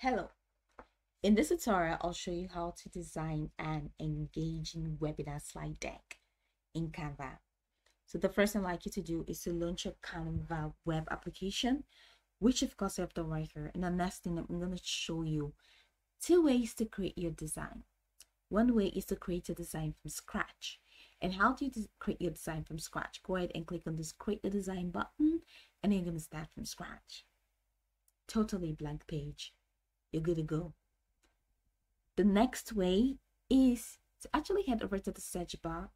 Hello, in this tutorial I'll show you how to design an engaging webinar slide deck in Canva. So the first thing I'd like you to do is to launch your Canva web application, which of course I have done right here. And the next thing, I'm going to show you two ways to create your design. One way is to create a design from scratch. And how do you create your design from scratch? Go ahead and click on this create a design button, and then you're going to start from scratch. Totally blank page. You're good to go. The next way is to actually head over to the search bar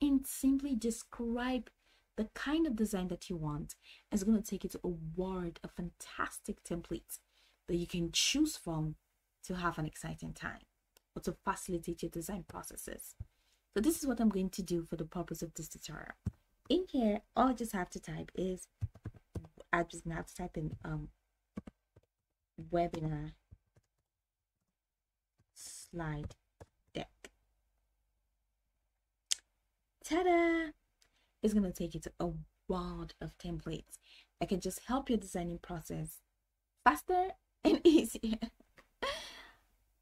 and simply describe the kind of design that you want. It's going to take you to a world of fantastic templates that you can choose from to have an exciting time or to facilitate your design processes. So this is what I'm going to do for the purpose of this tutorial. In here, all I just have to type is, I just have to type in webinar slide deck. Ta-da! It's going to take you to a world of templates that can just help your designing process faster and easier.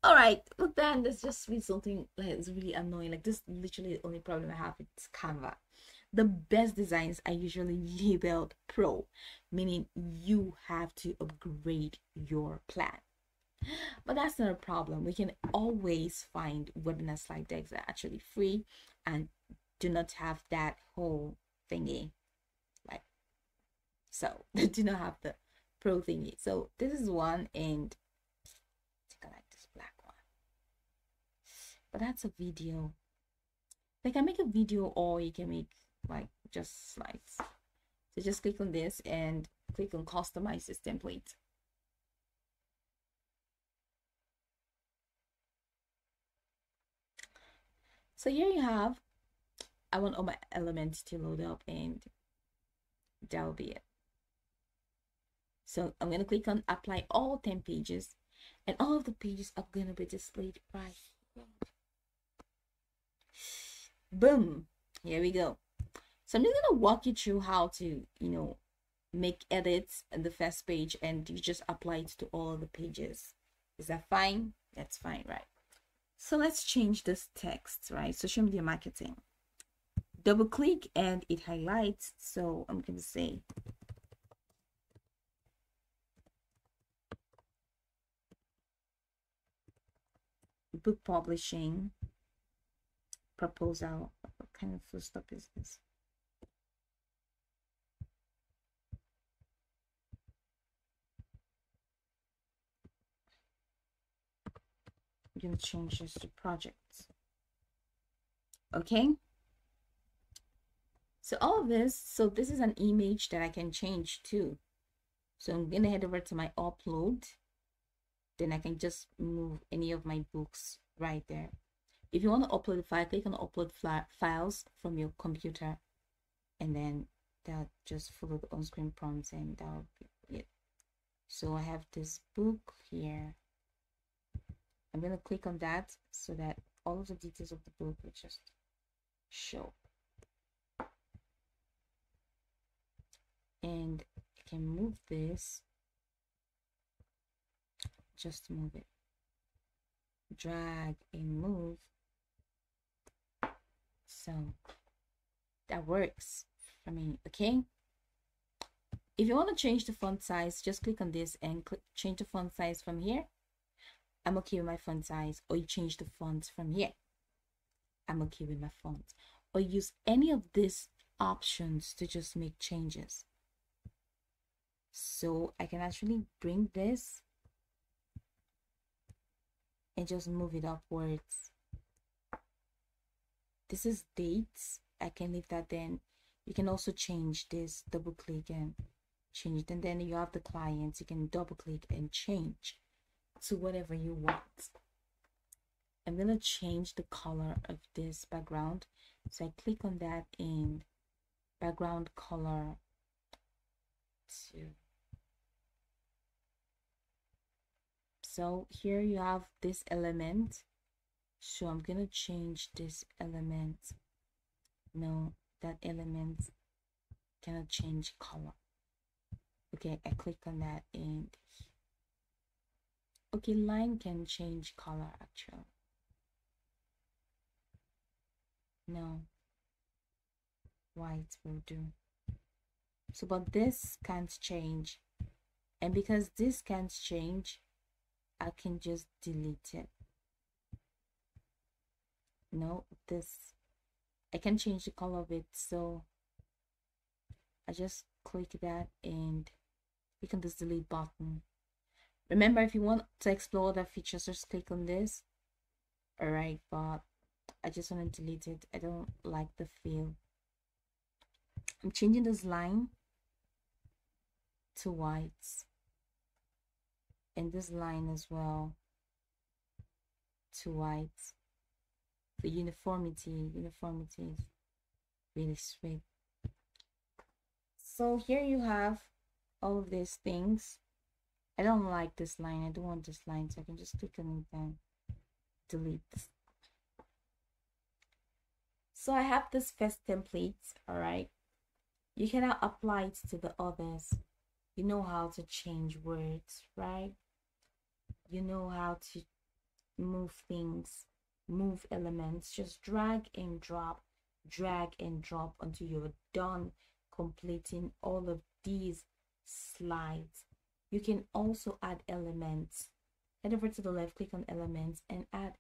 All right, but then there's just really something that's really annoying. Like, this is literally the only problem I have with Canva. The best designs are usually labeled pro, meaning you have to upgrade your plan. But that's not a problem. We can always find webinar slide decks that are actually free and do not have that whole thingy. Like, so they do not have the pro thingy. So this is one, and I think I like this black one. But that's a video. They can make a video, or you can make like just slides. So just click on this and click on customize this template. So here you have, I want all my elements to load up, and that'll be it. So I'm going to click on apply all 10 pages, and all of the pages are going to be displayed right here. Boom, here we go. So I'm just going to walk you through how to, make edits in the first page, and you just apply it to all of the pages. Is that fine? That's fine, right? So let's change this text, right? Social media marketing. Double click and it highlights. So I'm going to say, book publishing proposal. What kind of full stop is this? I'm going to change this to projects. Okay, so all of this, so this is an image that I can change too. So I'm going to head over to my upload, then I can just move any of my books right there. If you want to upload a file, click on upload files from your computer, and then that'll just follow the on-screen prompts, and that'll be it. So I have this book here. I'm going to click on that so that all of the details of the book will just show. And I can move this, just move it. Drag and move. So that works for me, okay? If you want to change the font size, just click on this and change the font size from here. I'm okay with my font size, or you change the font from here. I'm okay with my font, or use any of these options to just make changes. So I can actually bring this and just move it upwards. This is dates. I can leave that. Then you can also change this. Double click and change it. And then you have the clients. You can double click and change to whatever you want. I'm going to change the color of this background. So I click on that in background color to. So here you have this element. So I'm going to change this element. No, that element cannot change color. Okay, I click on that and Okay, line can change color actually. No, white will do. So, but this can't change. And because this can't change, I can just delete it. No, this, I can change the color of it. So I just click that and click on this delete button. Remember, if you want to explore other features, just click on this. All right, but I just want to delete it. I don't like the feel. I'm changing this line to white and this line as well to white. The uniformity is really sweet. So here you have all of these things. I don't like this line. I don't want this line, so I can just click on it and delete. So I have this first template. All right, you cannot apply it to the others. You know how to change words, right? You know how to move things, move elements. Just drag and drop until you're done completing all of these slides. You can also add elements. Head over to the left, click on elements and add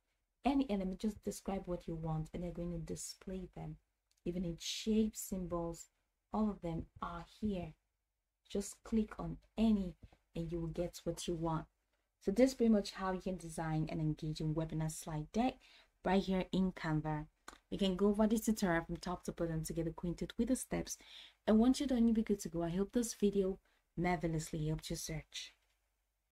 any element. Just describe what you want and they're going to display them. Even in shapes, symbols, all of them are here. Just click on any and you will get what you want. So this is pretty much how you can design an engaging webinar slide deck right here in Canva. You can go over this tutorial from top to bottom to get acquainted with the steps. And once you're done, you'll be good to go. I hope this video marvelously helped your search.